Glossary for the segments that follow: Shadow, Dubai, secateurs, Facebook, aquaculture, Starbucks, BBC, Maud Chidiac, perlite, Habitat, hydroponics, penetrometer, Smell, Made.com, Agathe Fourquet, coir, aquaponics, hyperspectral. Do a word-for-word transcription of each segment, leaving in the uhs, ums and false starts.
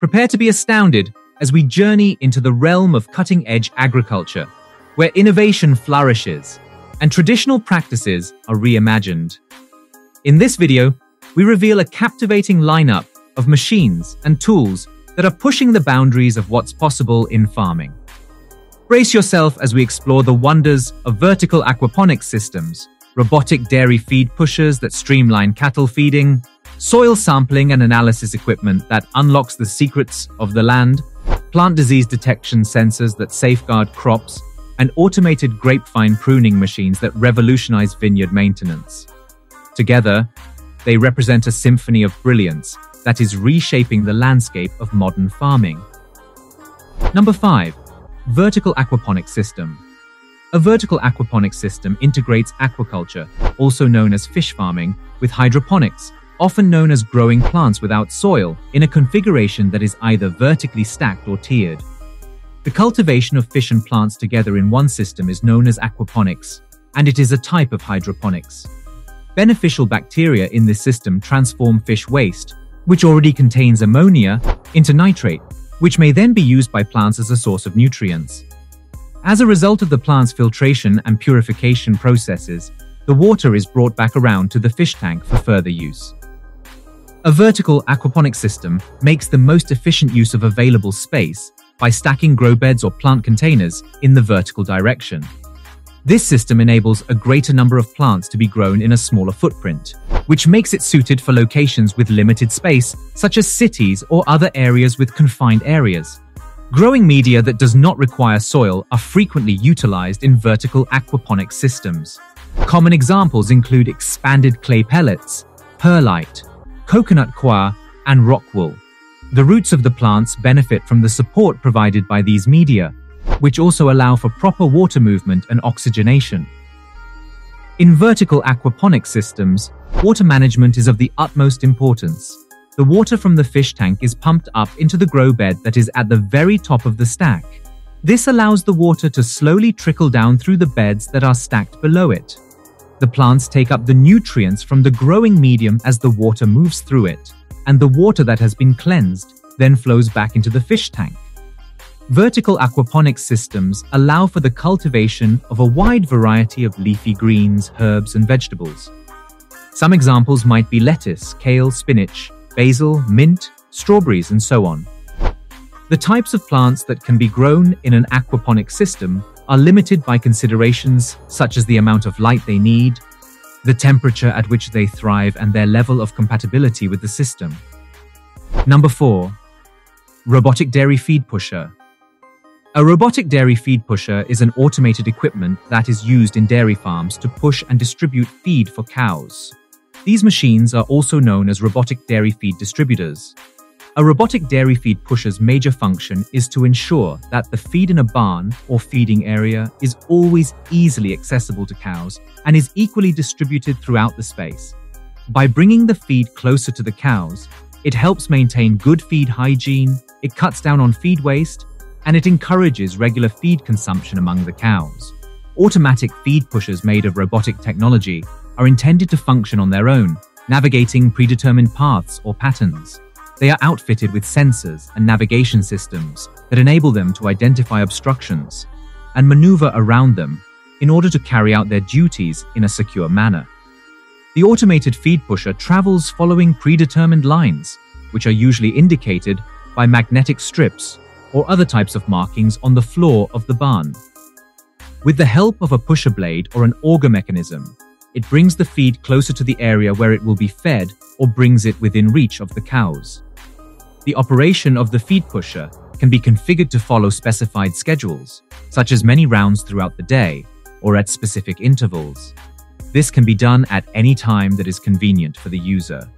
Prepare to be astounded as we journey into the realm of cutting-edge agriculture, where innovation flourishes and traditional practices are reimagined. In this video, we reveal a captivating lineup of machines and tools that are pushing the boundaries of what's possible in farming. Brace yourself as we explore the wonders of vertical aquaponics systems, robotic dairy feed pushers that streamline cattle feeding, soil sampling and analysis equipment that unlocks the secrets of the land, plant disease detection sensors that safeguard crops, and automated grapevine pruning machines that revolutionize vineyard maintenance. Together, they represent a symphony of brilliance that is reshaping the landscape of modern farming. Number five, vertical aquaponics system. A vertical aquaponics system integrates aquaculture, also known as fish farming, with hydroponics, often known as growing plants without soil, in a configuration that is either vertically stacked or tiered. The cultivation of fish and plants together in one system is known as aquaponics, and it is a type of hydroponics. Beneficial bacteria in this system transform fish waste, which already contains ammonia, into nitrate, which may then be used by plants as a source of nutrients. As a result of the plant's filtration and purification processes, the water is brought back around to the fish tank for further use. A vertical aquaponics system makes the most efficient use of available space by stacking grow beds or plant containers in the vertical direction. This system enables a greater number of plants to be grown in a smaller footprint, which makes it suited for locations with limited space, such as cities or other areas with confined areas. Growing media that does not require soil are frequently utilized in vertical aquaponics systems. Common examples include expanded clay pellets, perlite, coconut coir, and rock wool. The roots of the plants benefit from the support provided by these media, which also allow for proper water movement and oxygenation. In vertical aquaponics systems, water management is of the utmost importance. The water from the fish tank is pumped up into the grow bed that is at the very top of the stack. This allows the water to slowly trickle down through the beds that are stacked below it. The plants take up the nutrients from the growing medium as the water moves through it, and the water that has been cleansed then flows back into the fish tank. Vertical aquaponics systems allow for the cultivation of a wide variety of leafy greens, herbs, and vegetables. Some examples might be lettuce, kale, spinach, basil, mint, strawberries, and so on. The types of plants that can be grown in an aquaponic system are limited by considerations such as the amount of light they need, the temperature at which they thrive, and their level of compatibility with the system. Number four, robotic dairy feed pusher. A robotic dairy feed pusher is an automated equipment that is used in dairy farms to push and distribute feed for cows. These machines are also known as robotic dairy feed distributors. A robotic dairy feed pusher's major function is to ensure that the feed in a barn or feeding area is always easily accessible to cows and is equally distributed throughout the space. By bringing the feed closer to the cows, it helps maintain good feed hygiene, it cuts down on feed waste, and it encourages regular feed consumption among the cows. Automatic feed pushers made of robotic technology are intended to function on their own, navigating predetermined paths or patterns. They are outfitted with sensors and navigation systems that enable them to identify obstructions and maneuver around them in order to carry out their duties in a secure manner. The automated feed pusher travels following predetermined lines, which are usually indicated by magnetic strips or other types of markings on the floor of the barn. With the help of a pusher blade or an auger mechanism, it brings the feed closer to the area where it will be fed or brings it within reach of the cows. The operation of the feed pusher can be configured to follow specified schedules, such as many rounds throughout the day or at specific intervals. This can be done at any time that is convenient for the user.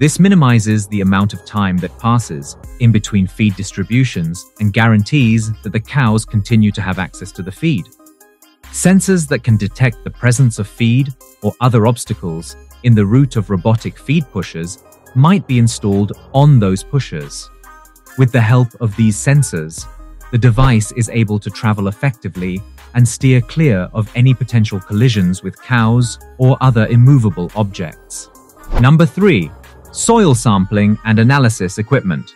This minimizes the amount of time that passes in between feed distributions and guarantees that the cows continue to have access to the feed. Sensors that can detect the presence of feed or other obstacles in the route of robotic feed pushers might be installed on those pushers. With the help of these sensors, the device is able to travel effectively and steer clear of any potential collisions with cows or other immovable objects. Number three, soil sampling and analysis equipment.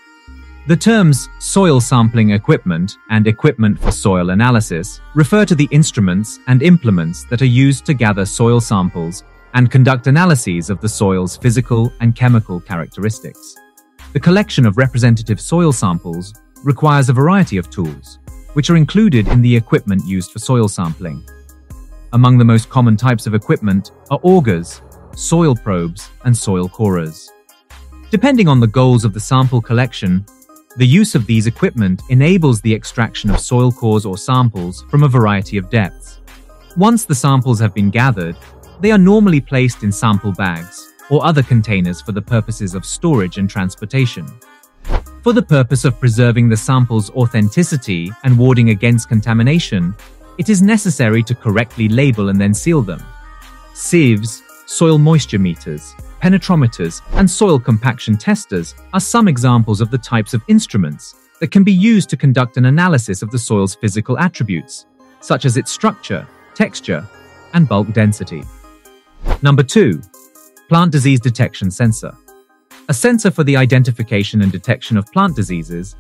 The terms soil sampling equipment and equipment for soil analysis refer to the instruments and implements that are used to gather soil samples and conduct analyses of the soil's physical and chemical characteristics. The collection of representative soil samples requires a variety of tools, which are included in the equipment used for soil sampling. Among the most common types of equipment are augers, soil probes, and soil corers. Depending on the goals of the sample collection, the use of these equipment enables the extraction of soil cores or samples from a variety of depths. Once the samples have been gathered, they are normally placed in sample bags or other containers for the purposes of storage and transportation. For the purpose of preserving the sample's authenticity and warding against contamination, it is necessary to correctly label and then seal them. Sieves, soil moisture meters, penetrometers, and soil compaction testers are some examples of the types of instruments that can be used to conduct an analysis of the soil's physical attributes, such as its structure, texture, and bulk density. Number two, plant disease detection sensor. A sensor for the identification and detection of plant diseases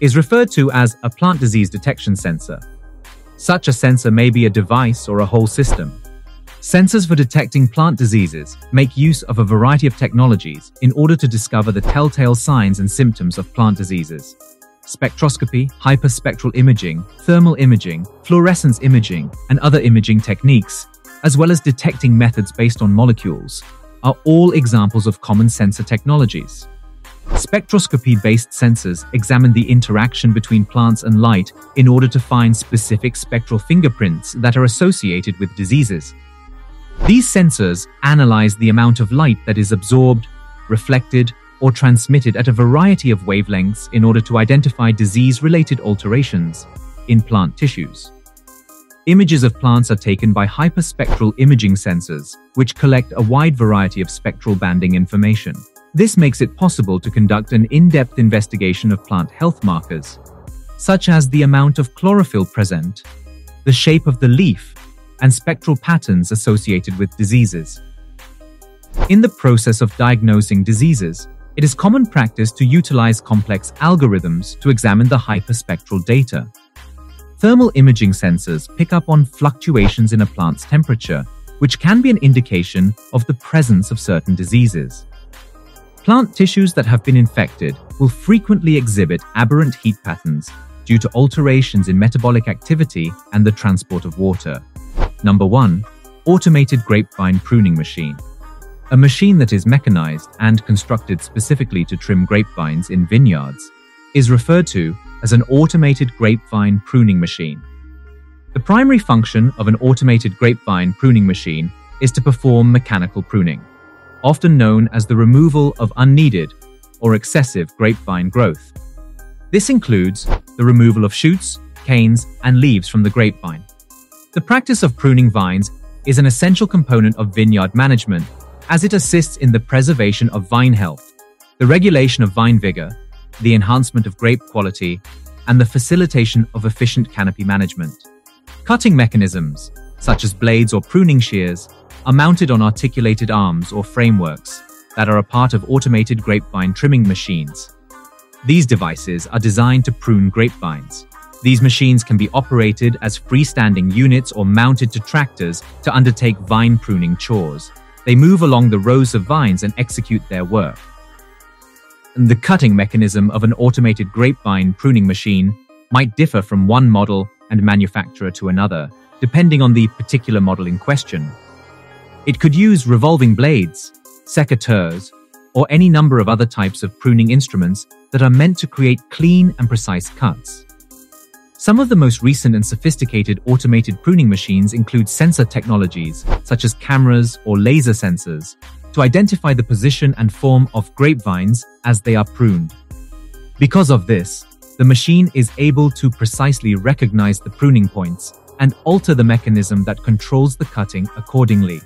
is referred to as a plant disease detection sensor. Such a sensor may be a device or a whole system. Sensors for detecting plant diseases make use of a variety of technologies in order to discover the telltale signs and symptoms of plant diseases. Spectroscopy, hyperspectral imaging, thermal imaging, fluorescence imaging, and other imaging techniques, as well as detecting methods based on molecules, are all examples of common sensor technologies. Spectroscopy-based sensors examine the interaction between plants and light in order to find specific spectral fingerprints that are associated with diseases. These sensors analyze the amount of light that is absorbed, reflected, or transmitted at a variety of wavelengths in order to identify disease-related alterations in plant tissues. Images of plants are taken by hyperspectral imaging sensors, which collect a wide variety of spectral banding information. This makes it possible to conduct an in-depth investigation of plant health markers, such as the amount of chlorophyll present, the shape of the leaf, and spectral patterns associated with diseases. In the process of diagnosing diseases, it is common practice to utilize complex algorithms to examine the hyperspectral data. Thermal imaging sensors pick up on fluctuations in a plant's temperature, which can be an indication of the presence of certain diseases. Plant tissues that have been infected will frequently exhibit aberrant heat patterns due to alterations in metabolic activity and the transport of water. Number one, automated grapevine pruning machine. A machine that is mechanized and constructed specifically to trim grapevines in vineyards is referred to as an automated grapevine pruning machine. The primary function of an automated grapevine pruning machine is to perform mechanical pruning, often known as the removal of unneeded or excessive grapevine growth. This includes the removal of shoots, canes, and leaves from the grapevine. The practice of pruning vines is an essential component of vineyard management, as it assists in the preservation of vine health, the regulation of vine vigor, the enhancement of grape quality, and the facilitation of efficient canopy management. Cutting mechanisms, such as blades or pruning shears, are mounted on articulated arms or frameworks that are a part of automated grapevine trimming machines. These devices are designed to prune grapevines. These machines can be operated as freestanding units or mounted to tractors to undertake vine pruning chores. They move along the rows of vines and execute their work. The cutting mechanism of an automated grapevine pruning machine might differ from one model and manufacturer to another, depending on the particular model in question. It could use revolving blades, secateurs, or any number of other types of pruning instruments that are meant to create clean and precise cuts. Some of the most recent and sophisticated automated pruning machines include sensor technologies, such as cameras or laser sensors, to identify the position and form of grapevines as they are pruned. Because of this, the machine is able to precisely recognize the pruning points and alter the mechanism that controls the cutting accordingly.